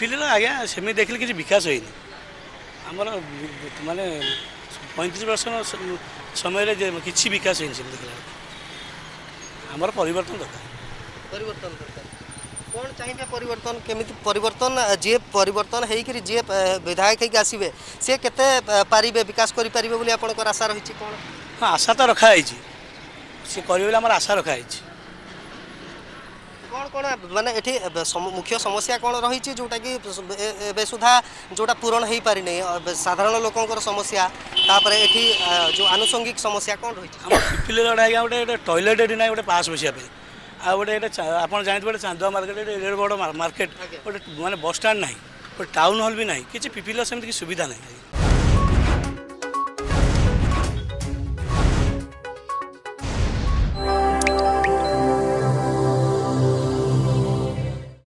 पिपिली आज्ञा सेम देखिले किसी विकास होनी आमर मानने 35 वर्ष समय किसी विकास होनी से देखिए आमर परिवर्तन दरकार कौन चाहिए परिवर्तन केमिति परिवर्तन जे परिवर्तन होकर जे विधायक होकर आसवे सी के पारे विकास करें आपंकर आशा रही कौन हाँ आशा तो रखाई सी करेंगे आम आशा रखाई कौन कौन माने मुख्य समस्या कौन रही जोटा कि सुधा जोटा पूरण हो पारि नहीं साधारण लोकंर समस्या तापर एठी जो आनुषंगिक समस्या कौन रही पिपिली आज्ञा गोटे टॉयलेट एटी ना गोटे पास बसिया आ गए आप जानते चांदुआ मार्केट एड बड़ मार्केट गोटे मानने बस स्टाण्ड ना गोटे टाउन हल भी ना कि पिपिली सेमती सुविधा ना।